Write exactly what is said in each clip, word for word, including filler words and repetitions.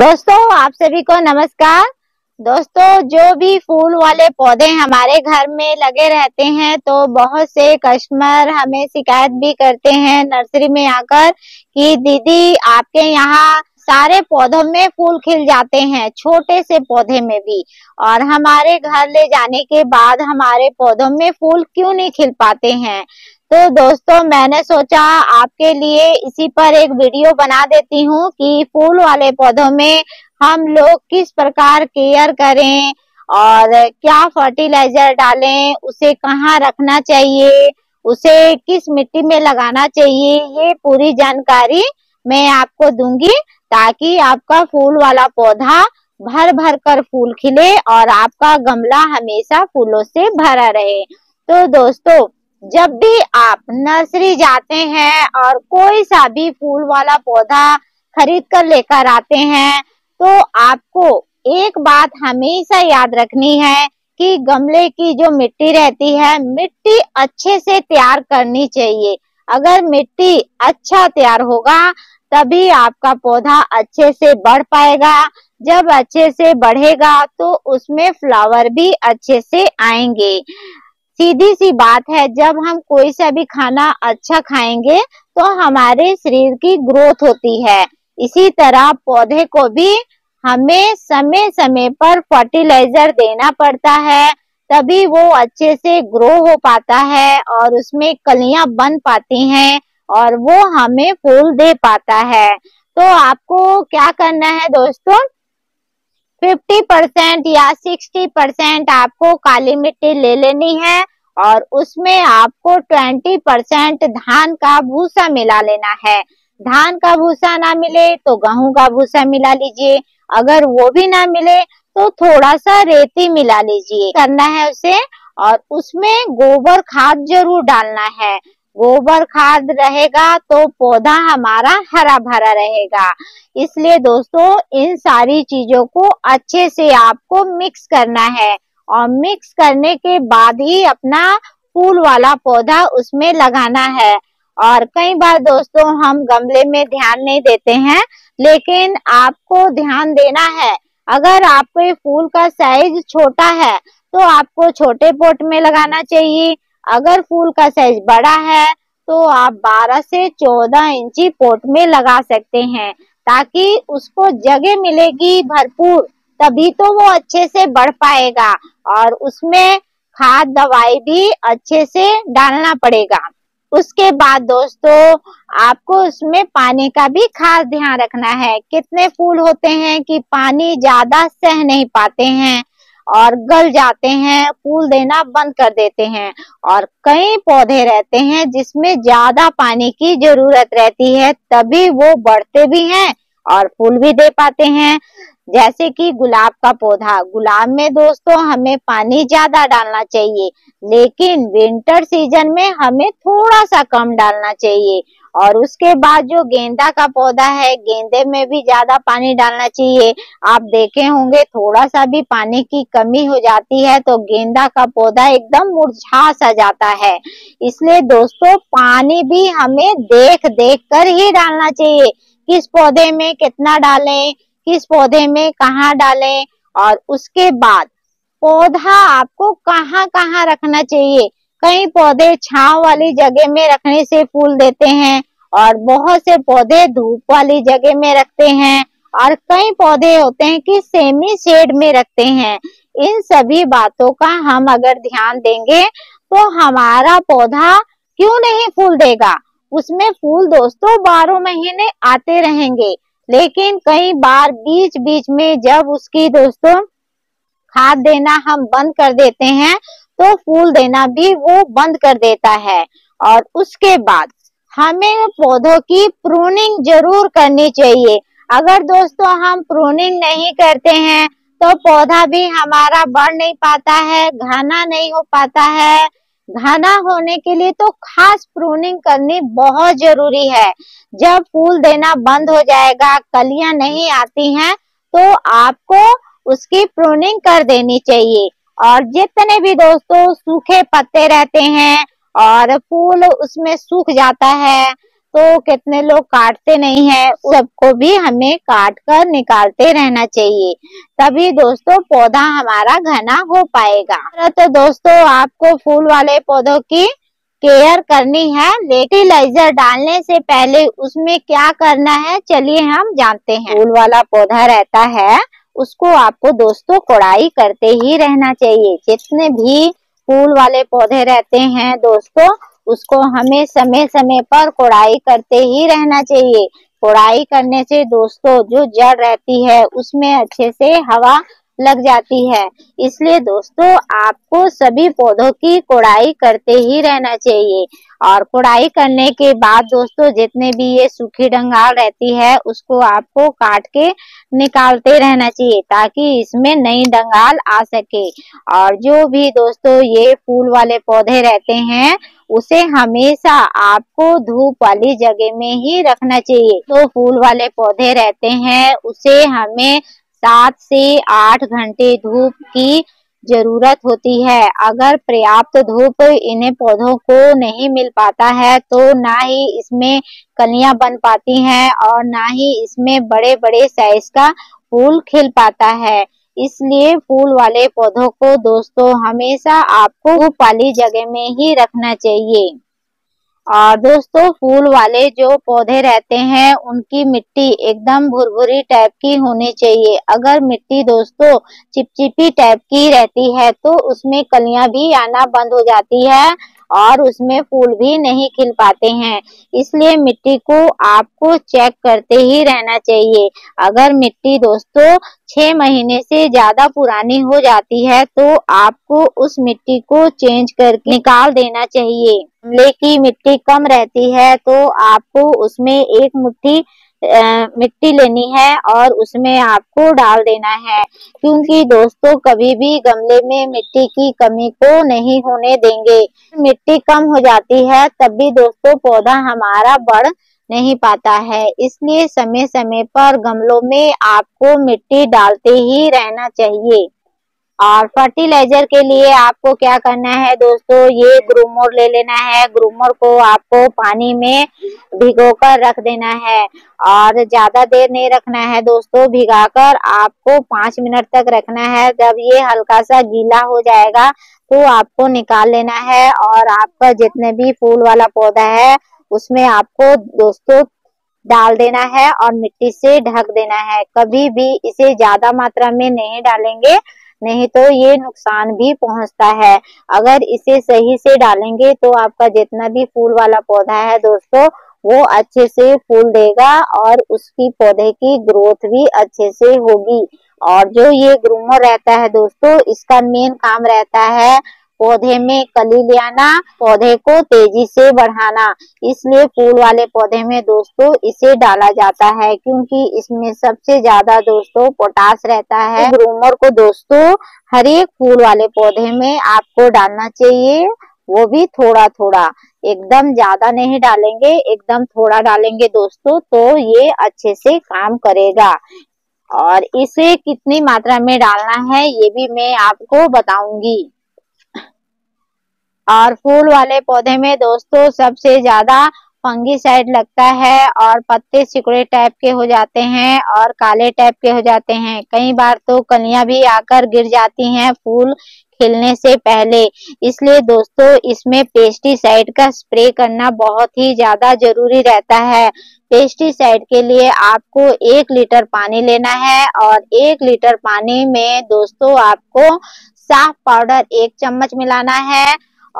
दोस्तों आप सभी को नमस्कार। दोस्तों जो भी फूल वाले पौधे हमारे घर में लगे रहते हैं तो बहुत से कस्टमर हमें शिकायत भी करते हैं नर्सरी में आकर कि दीदी आपके यहाँ सारे पौधों में फूल खिल जाते हैं, छोटे से पौधे में भी, और हमारे घर ले जाने के बाद हमारे पौधों में फूल क्यों नहीं खिल पाते हैं। तो दोस्तों मैंने सोचा आपके लिए इसी पर एक वीडियो बना देती हूँ कि फूल वाले पौधों में हम लोग किस प्रकार केयर करें और क्या फर्टिलाइजर डालें, उसे कहाँ रखना चाहिए, उसे किस मिट्टी में लगाना चाहिए, ये पूरी जानकारी मैं आपको दूंगी ताकि आपका फूल वाला पौधा भर भर कर फूल खिले और आपका गमला हमेशा फूलों से भरा रहे। तो दोस्तों जब भी आप नर्सरी जाते हैं और कोई सा भी फूल वाला पौधा खरीद कर लेकर आते हैं तो आपको एक बात हमेशा याद रखनी है कि गमले की जो मिट्टी रहती है, मिट्टी अच्छे से तैयार करनी चाहिए। अगर मिट्टी अच्छा तैयार होगा तभी आपका पौधा अच्छे से बढ़ पाएगा। जब अच्छे से बढ़ेगा तो उसमें फ्लावर भी अच्छे से आएंगे। सीधी सी बात है, जब हम कोई सा भी खाना अच्छा खाएंगे तो हमारे शरीर की ग्रोथ होती है। इसी तरह पौधे को भी हमें समय समय पर फर्टिलाइजर देना पड़ता है, तभी वो अच्छे से ग्रो हो पाता है और उसमें कलियां बन पाती हैं और वो हमें फूल दे पाता है। तो आपको क्या करना है दोस्तों, पचास परसेंट या साठ परसेंट आपको काली मिट्टी ले लेनी है और उसमें आपको बीस परसेंट धान का भूसा मिला लेना है। धान का भूसा ना मिले तो गेहूं का भूसा मिला लीजिए, अगर वो भी ना मिले तो थोड़ा सा रेती मिला लीजिए। करना है उसे, और उसमें गोबर खाद जरूर डालना है। गोबर खाद रहेगा तो पौधा हमारा हरा भरा रहेगा। इसलिए दोस्तों इन सारी चीजों को अच्छे से आपको मिक्स करना है और मिक्स करने के बाद ही अपना फूल वाला पौधा उसमें लगाना है। और कई बार दोस्तों हम गमले में ध्यान नहीं देते हैं, लेकिन आपको ध्यान देना है। अगर आपके फूल का साइज छोटा है तो आपको छोटे पॉट में लगाना चाहिए। अगर फूल का साइज बड़ा है तो आप बारह से चौदह इंची पॉट में लगा सकते हैं, ताकि उसको जगह मिलेगी भरपूर, तभी तो वो अच्छे से बढ़ पाएगा। और उसमें खाद दवाई भी अच्छे से डालना पड़ेगा। उसके बाद दोस्तों आपको उसमें पानी का भी खास ध्यान रखना है। कितने फूल होते हैं कि पानी ज्यादा सह नहीं पाते हैं और गल जाते हैं, फूल देना बंद कर देते हैं, और कई पौधे रहते हैं जिसमें ज्यादा पानी की जरूरत रहती है, तभी वो बढ़ते भी हैं और फूल भी दे पाते हैं। जैसे कि गुलाब का पौधा, गुलाब में दोस्तों हमें पानी ज्यादा डालना चाहिए, लेकिन विंटर सीजन में हमें थोड़ा सा कम डालना चाहिए। और उसके बाद जो गेंदा का पौधा है, गेंदे में भी ज्यादा पानी डालना चाहिए। आप देखे होंगे थोड़ा सा भी पानी की कमी हो जाती है तो गेंदा का पौधा एकदम मुरझा सा जाता है। इसलिए दोस्तों पानी भी हमें देख देख कर ही डालना चाहिए, किस पौधे में कितना डालें, किस पौधे में कहाँ डालें, और उसके बाद पौधा आपको कहाँ कहाँ रखना चाहिए। कई पौधे छांव वाली जगह में रखने से फूल देते हैं और बहुत से पौधे धूप वाली जगह में रखते हैं, और कई पौधे होते हैं कि सेमी शेड में रखते हैं। इन सभी बातों का हम अगर ध्यान देंगे तो हमारा पौधा क्यों नहीं फूल देगा। उसमें फूल दोस्तों बारह महीने आते रहेंगे, लेकिन कई बार बीच बीच में जब उसकी दोस्तों खाद देना हम बंद कर देते हैं तो फूल देना भी वो बंद कर देता है। और उसके बाद हमें पौधों की प्रूनिंग जरूर करनी चाहिए। अगर दोस्तों हम प्रूनिंग नहीं करते हैं तो पौधा भी हमारा बढ़ नहीं पाता है, घना नहीं हो पाता है। घना होने के लिए तो खास प्रूनिंग करनी बहुत जरूरी है। जब फूल देना बंद हो जाएगा, कलियां नहीं आती हैं, तो आपको उसकी प्रूनिंग कर देनी चाहिए। और जितने भी दोस्तों सूखे पत्ते रहते हैं और फूल उसमें सूख जाता है तो कितने लोग काटते नहीं है, सबको भी हमें काट कर निकालते रहना चाहिए, तभी दोस्तों पौधा हमारा घना हो पाएगा। तो दोस्तों आपको फूल वाले पौधों की केयर करनी है, फर्टिलाइजर डालने से पहले उसमें क्या करना है चलिए हम जानते हैं। फूल वाला पौधा रहता है उसको आपको दोस्तों कोड़ाई करते ही रहना चाहिए। जितने भी फूल वाले पौधे रहते हैं दोस्तों उसको हमें समय समय पर कोड़ाई करते ही रहना चाहिए। कोड़ाई करने से दोस्तों जो जड़ रहती है उसमें अच्छे से हवा लग जाती है, इसलिए दोस्तों आपको सभी पौधों की कोड़ाई करते ही रहना चाहिए। और कोड़ाई करने के बाद दोस्तों जितने भी ये सूखी डंगाल रहती है उसको आपको काट के निकालते रहना चाहिए ताकि इसमें नई डंगाल आ सके। और जो भी दोस्तों ये फूल वाले पौधे रहते हैं उसे हमेशा आपको धूप वाली जगह में ही रखना चाहिए। तो फूल वाले पौधे रहते हैं उसे हमें सात से आठ घंटे धूप की जरूरत होती है। अगर पर्याप्त धूप इन्हें पौधों को नहीं मिल पाता है तो ना ही इसमें कलियां बन पाती हैं और ना ही इसमें बड़े बड़े साइज का फूल खिल पाता है। इसलिए फूल वाले पौधों को दोस्तों हमेशा आपको धूप वाली जगह में ही रखना चाहिए। और दोस्तों फूल वाले जो पौधे रहते हैं उनकी मिट्टी एकदम भुरभुरी टाइप की होनी चाहिए। अगर मिट्टी दोस्तों चिपचिपी टाइप की रहती है तो उसमें कलियां भी आना बंद हो जाती है और उसमें फूल भी नहीं खिल पाते हैं, इसलिए मिट्टी को आपको चेक करते ही रहना चाहिए। अगर मिट्टी दोस्तों छह महीने से ज्यादा पुरानी हो जाती है तो आपको उस मिट्टी को चेंज करके निकाल देना चाहिए। गमले की मिट्टी कम रहती है तो आपको उसमें एक मुट्ठी आ, मिट्टी लेनी है और उसमें आपको डाल देना है, क्योंकि दोस्तों कभी भी गमले में मिट्टी की कमी को नहीं होने देंगे। मिट्टी कम हो जाती है तब भी दोस्तों पौधा हमारा बढ़ नहीं पाता है, इसलिए समय समय पर गमलों में आपको मिट्टी डालते ही रहना चाहिए। और फर्टिलाइजर के लिए आपको क्या करना है दोस्तों, ये ग्रूमर ले लेना है। ग्रूमर को आपको पानी में भिगोकर रख देना है और ज्यादा देर नहीं रखना है दोस्तों, भिगाकर आपको पाँच मिनट तक रखना है। जब ये हल्का सा गीला हो जाएगा तो आपको निकाल लेना है और आपका जितने भी फूल वाला पौधा है उसमें आपको दोस्तों डाल देना है और मिट्टी से ढक देना है। कभी भी इसे ज्यादा मात्रा में नहीं डालेंगे, नहीं तो ये नुकसान भी पहुंचता है। अगर इसे सही से डालेंगे तो आपका जितना भी फूल वाला पौधा है दोस्तों वो अच्छे से फूल देगा और उसकी पौधे की ग्रोथ भी अच्छे से होगी। और जो ये ग्रूमर रहता है दोस्तों इसका मेन काम रहता है पौधे में कली ले आना, पौधे को तेजी से बढ़ाना, इसलिए फूल वाले पौधे में दोस्तों इसे डाला जाता है क्योंकि इसमें सबसे ज्यादा दोस्तों पोटास रहता है। ग्रूमर को दोस्तों हर एक फूल वाले पौधे में आपको डालना चाहिए, वो भी थोड़ा थोड़ा, एकदम ज्यादा नहीं डालेंगे, एकदम थोड़ा डालेंगे दोस्तों तो ये अच्छे से काम करेगा। और इसे कितनी मात्रा में डालना है ये भी मैं आपको बताऊंगी। और फूल वाले पौधे में दोस्तों सबसे ज्यादा फंगीसाइड लगता है और पत्ते सिकुड़े टाइप के हो जाते हैं और काले टाइप के हो जाते हैं। कई बार तो कलियां भी आकर गिर जाती हैं फूल खिलने से पहले, इसलिए दोस्तों इसमें पेस्टिसाइड का स्प्रे करना बहुत ही ज्यादा जरूरी रहता है। पेस्टिसाइड के लिए आपको एक लीटर पानी लेना है और एक लीटर पानी में दोस्तों आपको साफ पाउडर एक चम्मच मिलाना है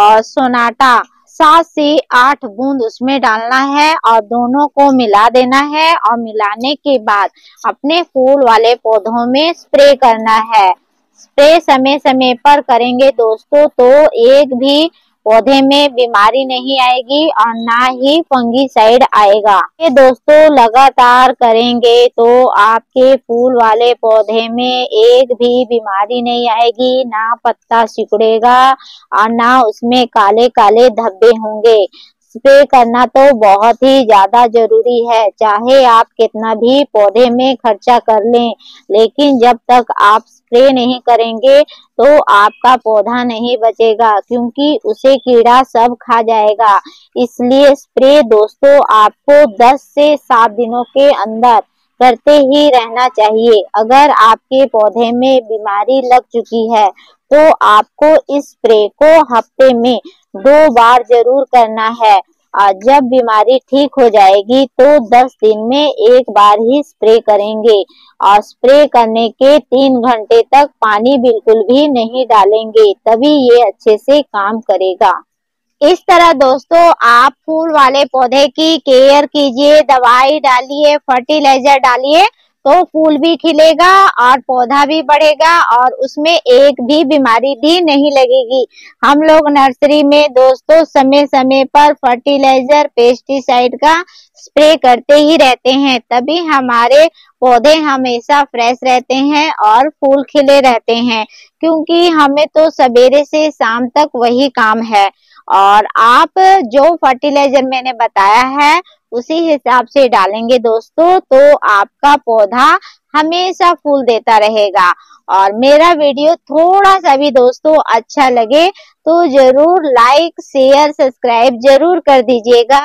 और सोनाटा सात से आठ बूंद उसमें डालना है और दोनों को मिला देना है। और मिलाने के बाद अपने फूल वाले पौधों में स्प्रे करना है। स्प्रे समय समय पर करेंगे दोस्तों तो एक भी पौधे में बीमारी नहीं आएगी और ना ही फंगीसाइड आएगा। ये दोस्तों लगातार करेंगे तो आपके फूल वाले पौधे में एक भी बीमारी नहीं आएगी, ना पत्ता सिकुड़ेगा और ना उसमें काले काले धब्बे होंगे। स्प्रे करना तो बहुत ही ज्यादा जरूरी है, चाहे आप कितना भी पौधे में खर्चा कर लें, लेकिन जब तक आप स्प्रे नहीं करेंगे तो आपका पौधा नहीं बचेगा, क्योंकि उसे कीड़ा सब खा जाएगा। इसलिए स्प्रे दोस्तों आपको दस से सात दिनों के अंदर करते ही रहना चाहिए। अगर आपके पौधे में बीमारी लग चुकी है तो आपको इस स्प्रे को हफ्ते में दो बार जरूर करना है। जब बीमारी ठीक हो जाएगी तो दस दिन में एक बार ही स्प्रे करेंगे और स्प्रे करने के तीन घंटे तक पानी बिल्कुल भी नहीं डालेंगे, तभी ये अच्छे से काम करेगा। इस तरह दोस्तों आप फूल वाले पौधे की केयर कीजिए, दवाई डालिए, फर्टिलाइजर डालिए तो फूल भी खिलेगा और पौधा भी बढ़ेगा और उसमें एक भी बीमारी भी नहीं लगेगी। हम लोग नर्सरी में दोस्तों समय समय पर फर्टिलाइजर, पेस्टिसाइड का स्प्रे करते ही रहते हैं, तभी हमारे पौधे हमेशा फ्रेश रहते हैं और फूल खिले रहते हैं, क्योंकि हमें तो सवेरे से शाम तक वही काम है। और आप जो फर्टिलाइजर मैंने बताया है उसी हिसाब से डालेंगे दोस्तों, तो आपका पौधा हमेशा फूल देता रहेगा। और मेरा वीडियो थोड़ा सा भी दोस्तों अच्छा लगे तो जरूर लाइक, शेयर, सब्सक्राइब जरूर कर दीजिएगा।